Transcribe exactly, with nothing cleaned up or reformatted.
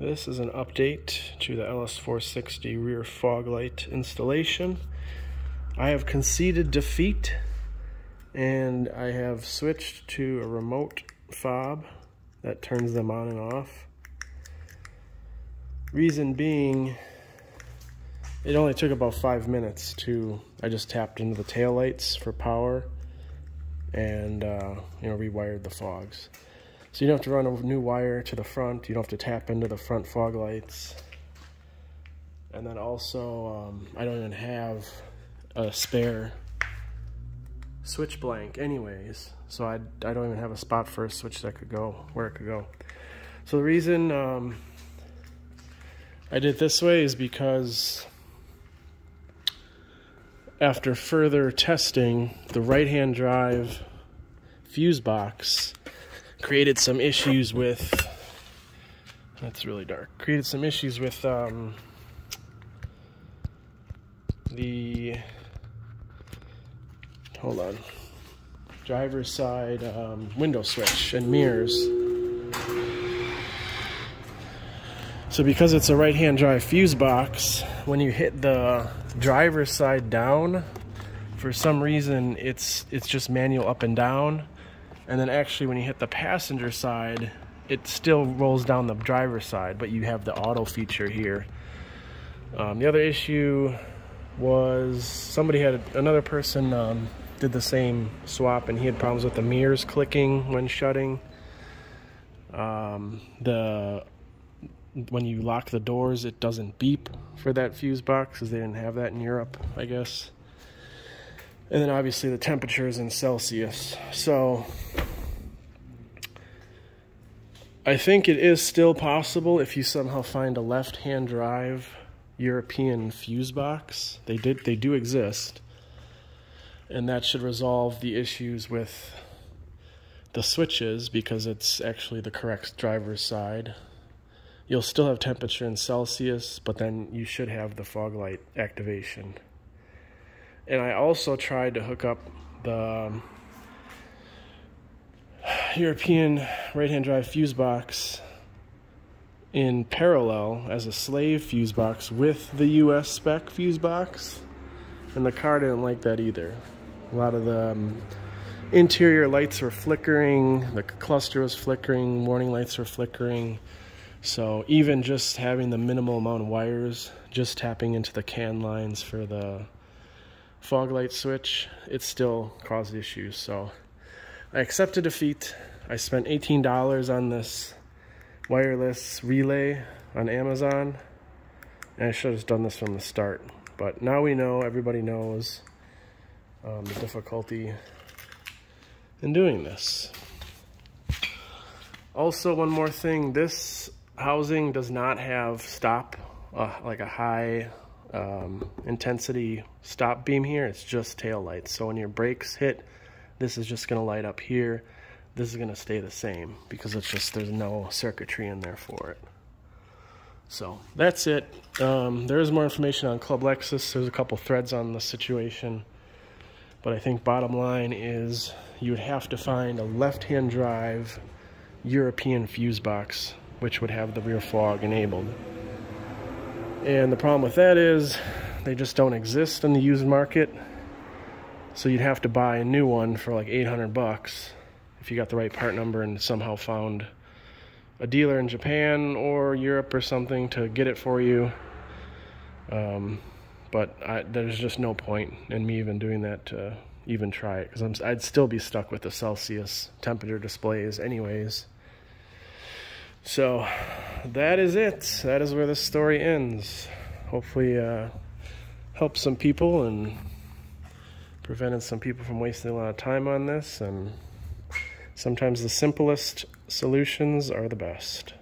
This is an update to the L S four sixty rear fog light installation. I have conceded defeat and I have switched to a remote fob that turns them on and off. Reason being, it only took about five minutes to, I just tapped into the tail lights for power and uh, you know, rewired the fogs. So you don't have to run a new wire to the front, you don't have to tap into the front fog lights. And then also, um, I don't even have a spare switch blank anyways, so I, I don't even have a spot for a switch that could go, where it could go. So the reason um, I did it this way is because after further testing, the right-hand drive fuse box created some issues with, that's really dark, created some issues with um, the, hold on, driver's side um, window switch and mirrors. So because it's a right-hand drive fuse box, when you hit the driver's side down, for some reason it's, it's just manual up and down. And then actually when you hit the passenger side, it still rolls down the driver's side, but you have the auto feature here. Um, the other issue was somebody had, another person um, did the same swap and he had problems with the mirrors clicking when shutting. Um, the when you lock the doors, it doesn't beep for that fuse box because they didn't have that in Europe, I guess. And then obviously the temperature is in Celsius. So I think it is still possible if you somehow find a left-hand drive European fuse box. They did, they do exist. And that should resolve the issues with the switches because it's actually the correct driver's side. You'll still have temperature in Celsius, but then you should have the fog light activation. And I also tried to hook up the um, European right-hand drive fuse box in parallel as a slave fuse box with the U S spec fuse box, and the car didn't like that either. A lot of the um, interior lights were flickering, the cluster was flickering, warning lights were flickering. So even just having the minimal amount of wires, just tapping into the can lines for the fog light switch, it still caused issues. So I accepted defeat. I spent eighteen dollars on this wireless relay on Amazon, and I should have done this from the start, but now we know, everybody knows um, the difficulty in doing this. Also, one more thing, this housing does not have stop, uh, like a high Um, intensity stop beam here. It's just tail lights. So when your brakes hit, this is just going to light up here. This is going to stay the same because it's just, there's no circuitry in there for it. So that's it. Um, there is more information on Club Lexus. There's a couple threads on the situation, but I think bottom line is you would have to find a left-hand drive European fuse box, which would have the rear fog enabled. And the problem with that is they just don't exist in the used market. So you'd have to buy a new one for like eight hundred bucks if you got the right part number and somehow found a dealer in Japan or Europe or something to get it for you. Um, but I, there's just no point in me even doing that to even try it, because I'd still be stuck with the Celsius temperature displays anyways. So that is it. That is where this story ends. Hopefully uh, helps some people and prevented some people from wasting a lot of time on this. And sometimes the simplest solutions are the best.